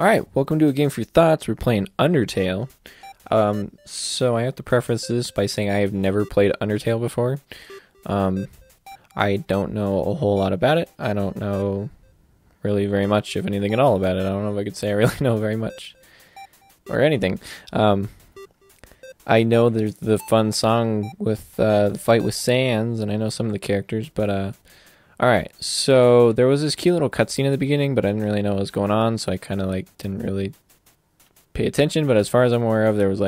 Alright, welcome to A Game For Your Thoughts. We're playing Undertale. So I have to preface this by saying I have never played Undertale before. I don't know a whole lot about it. I don't know really very much, if anything at all, about it. I don't know if I could say I really know very much. Or anything. I know there's the fun song with the fight with Sans, and I know some of the characters, but alright, so there was this cute little cutscene at the beginning, but I didn't really know what was going on, so I kind of didn't really pay attention. But as far as I'm aware of, there was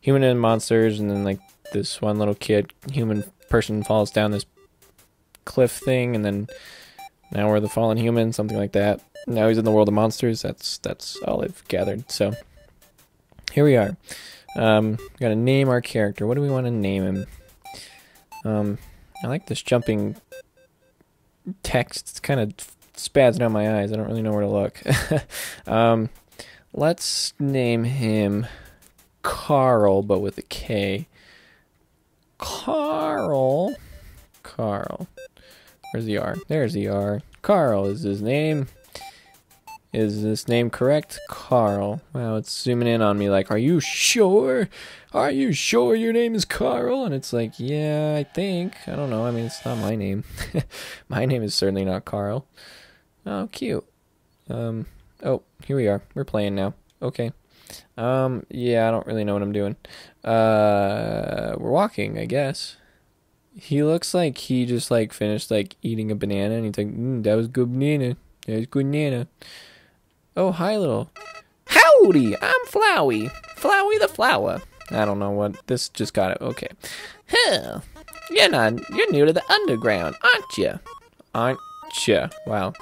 human and monsters, and then this one little kid, human person, falls down this cliff thing, and then now we're the fallen human, something like that. Now he's in the world of monsters. That's all I've gathered. So here we are. We gotta name our character. What do we want to name him? I like this jumping text. It's kind of spazzing out my eyes. I don't really know where to look. Let's name him Carl, but with a K. Carl. Where's the R? There's the R. Carl is his name. Is this name correct? Carl. Wow, it's zooming in on me like, are you sure? Are you sure your name is Carl? And it's like, yeah, I think. I don't know. I mean, it's not my name. My name is certainly not Carl. Oh, cute. Oh, here we are. We're playing now. Okay. Yeah, I don't really know what I'm doing. We're walking, I guess. He looks like he just, finished, eating a banana, and he's like, that was good banana. That was good banana. Oh, hi, little. Howdy, I'm Flowey. Flowey the flower. I don't know what. This just got it. Okay. Huh. You're new to the underground, aren't you? Aren't you? Wow.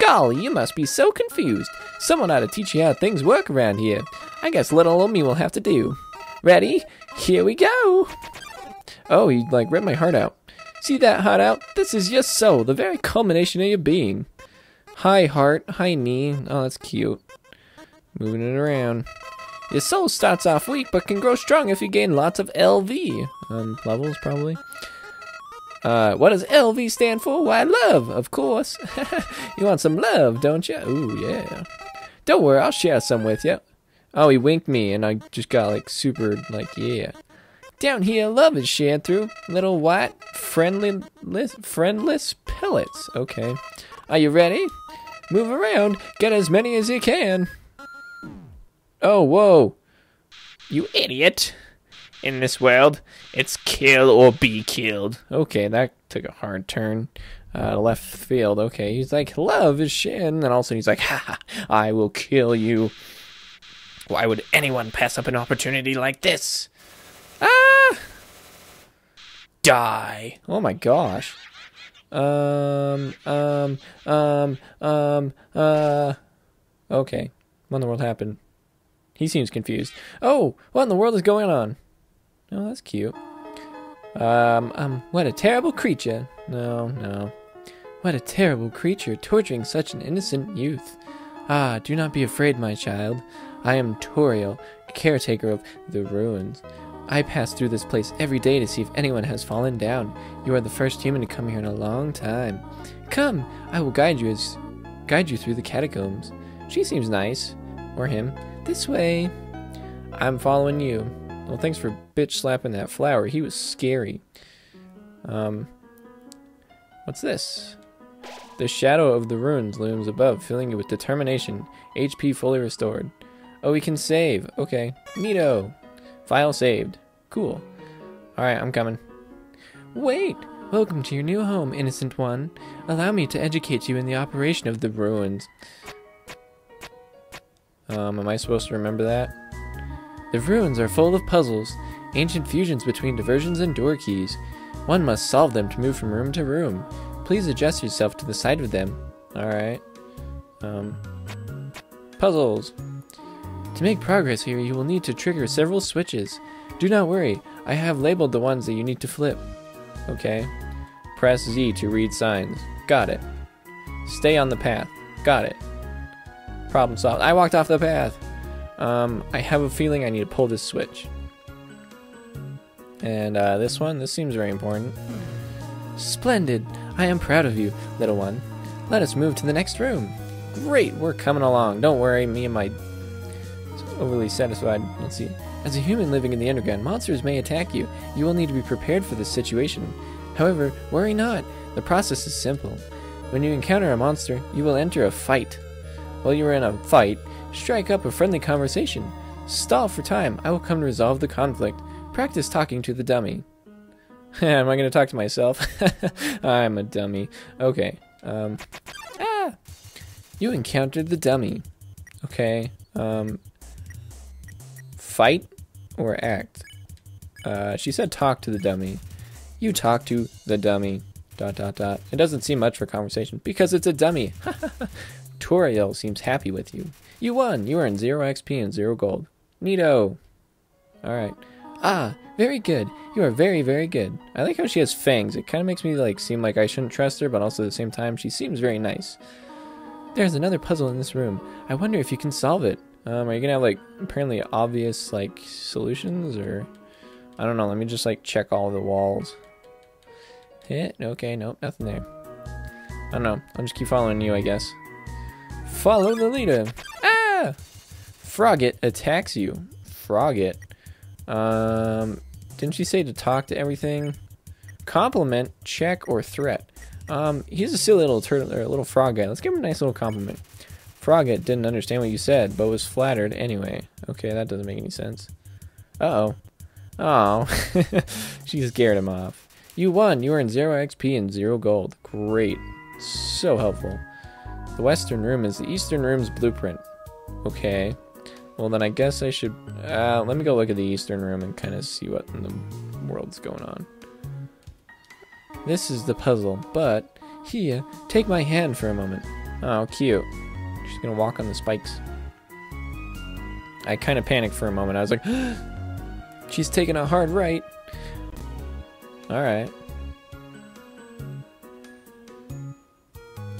Golly, you must be so confused. Someone ought to teach you how things work around here. I guess little old me will have to do. Ready? Here we go. Oh, he ripped my heart out. See that heart out? This is your soul, the very culmination of your being. Hi, heart. Hi, knee. Oh, that's cute. Moving it around. Your soul starts off weak, but can grow strong if you gain lots of LV. Levels, probably. What does LV stand for? Why, love, of course. You want some love, don't you? Ooh, yeah. Don't worry, I'll share some with you. Oh, he winked me, and I just got, super, yeah. Down here, love is shared through little white, friendless pellets. Okay. Are you ready? Move around. Get as many as you can. Oh, whoa. You idiot. In this world, it's kill or be killed. Okay, that took a hard turn. Left field. Okay, he's like, love is shit. And then all of a sudden he's like, ha, I will kill you. Why would anyone pass up an opportunity like this? Ah! Die. Oh my gosh. Okay. What in the world happened? He seems confused. Oh, what in the world is going on? Oh, that's cute. What a terrible creature. No. What a terrible creature, torturing such an innocent youth. Ah, do not be afraid, my child. I am Toriel, caretaker of the ruins. I pass through this place every day to see if anyone has fallen down. You are the first human to come here in a long time. Come, I will guide you through the catacombs. She seems nice. Or him. This way. I'm following you. Well, thanks for bitch slapping that flower. He was scary. What's this? The shadow of the ruins looms above, filling you with determination. HP fully restored. Oh, we can save. Okay. Neato. File saved. Cool. Alright, I'm coming. Wait! Welcome to your new home, innocent one. Allow me to educate you in the operation of the ruins. Am I supposed to remember that? The ruins are full of puzzles, ancient fusions between diversions and door keys. One must solve them to move from room to room. Please adjust yourself to the sight of them. Alright. Puzzles. To make progress here, you will need to trigger several switches. Do not worry, I have labeled the ones that you need to flip. Okay. Press Z to read signs. Got it. Stay on the path. Got it. Problem solved. I walked off the path. I have a feeling I need to pull this switch. And this one, this seems very important. Splendid. I am proud of you, little one. Let us move to the next room. Great, we're coming along. Don't worry, me and my overly satisfied. Let's see. As a human living in the underground, monsters may attack you. You will need to be prepared for this situation. However, worry not. The process is simple. When you encounter a monster, you will enter a fight. While you are in a fight, strike up a friendly conversation. Stall for time. I will come to resolve the conflict. Practice talking to the dummy. Am I going to talk to myself? I'm a dummy. Okay. You encountered the dummy. Okay. Fight or act? She said talk to the dummy. You talk to the dummy. ... It doesn't seem much for conversation because it's a dummy. Toriel seems happy with you. You won. You earned 0 XP and 0 gold. Neato. Alright. Ah, very good. You are very, very good. I like how she has fangs. It kind of makes me like seem like I shouldn't trust her, but also at the same time, she seems very nice. There's another puzzle in this room. I wonder if you can solve it. Are you going to have like apparently obvious like solutions, or... I don't know. Let me just like check all the walls. Hit. Okay, nope, nothing there. I don't know. I'll just keep following you, I guess. Follow the leader. Ah! Frogget attacks you. Frogget. Didn't she say to talk to everything? Compliment, check, or threat. He's a silly little turtle, or a little frog guy. Let's give him a nice little compliment. Frogget didn't understand what you said, but was flattered anyway. Okay, that doesn't make any sense. Uh-oh. Oh. She scared him off. You won. You earned 0 XP and 0 gold. Great. So helpful. The western room is the eastern room's blueprint. Okay. Well, then I guess I should... let me go look at the eastern room and kind of see what in the world's going on. This is the puzzle, but... Here, take my hand for a moment. Oh, cute. She's gonna walk on the spikes. I kind of panicked for a moment. I was like... She's taking a hard right. Alright.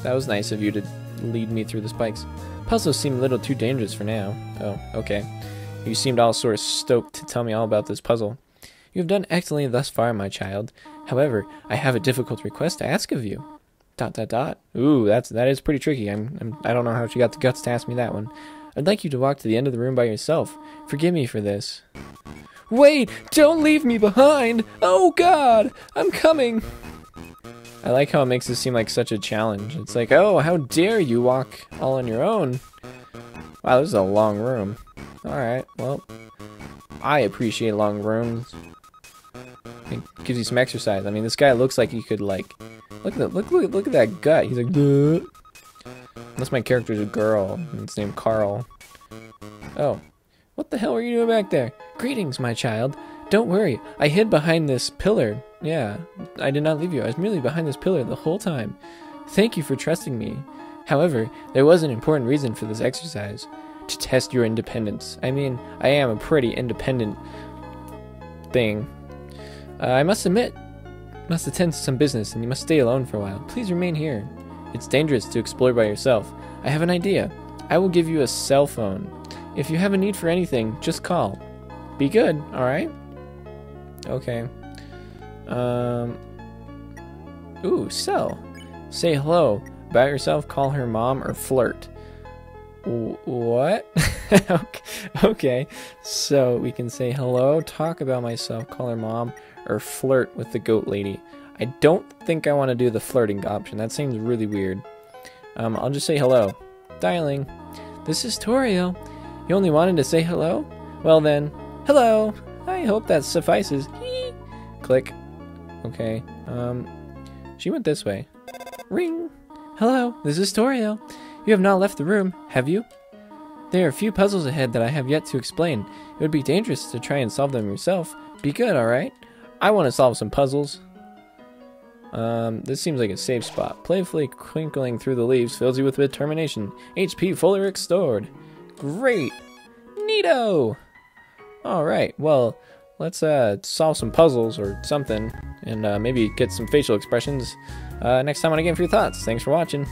That was nice of you to lead me through the spikes. Puzzles seem a little too dangerous for now. Oh, okay. You seemed all sort of stoked to tell me all about this puzzle. You have done excellently thus far, my child. However, I have a difficult request to ask of you. ... Ooh, that is pretty tricky. I don't know how she got the guts to ask me that one. I'd like you to walk to the end of the room by yourself. Forgive me for this. Wait! Don't leave me behind! Oh God! I'm coming! I like how it makes this seem like such a challenge. It's like, oh, how dare you walk all on your own? Wow, this is a long room. Alright, well, I appreciate long rooms. It gives you some exercise. I mean, this guy looks like he could, like... Look at that gut. He's like, duh. Unless my character's a girl, and it's named Carl. Oh. What the hell were you doing back there? Greetings, my child. Don't worry, I hid behind this pillar. Yeah, I did not leave you. I was merely behind this pillar the whole time. Thank you for trusting me. However, there was an important reason for this exercise. To test your independence. I mean, I am a pretty independent thing. I must attend to some business, and you must stay alone for a while. Please remain here. It's dangerous to explore by yourself. I have an idea. I will give you a cell phone. If you have a need for anything, just call. Be good, alright? Okay. Ooh, sell. Say hello. About yourself, call her mom, or flirt. What? Okay. So, we can say hello, talk about myself, call her mom, or flirt with the goat lady. I don't think I want to do the flirting option. That seems really weird. I'll just say hello. Dialing. This is Toriel. You only wanted to say hello? Well then, hello! I hope that suffices. Hee! Click. Okay, she went this way. Ring! Hello, this is Toriel. You have not left the room, have you? There are a few puzzles ahead that I have yet to explain. It would be dangerous to try and solve them yourself. Be good, alright? I want to solve some puzzles. This seems like a safe spot. Playfully crinkling through the leaves fills you with determination. HP fully restored. Great! Neato! Alright, well, let's solve some puzzles or something, and maybe get some facial expressions next time on A Game For Your Thoughts. Thanks for watching.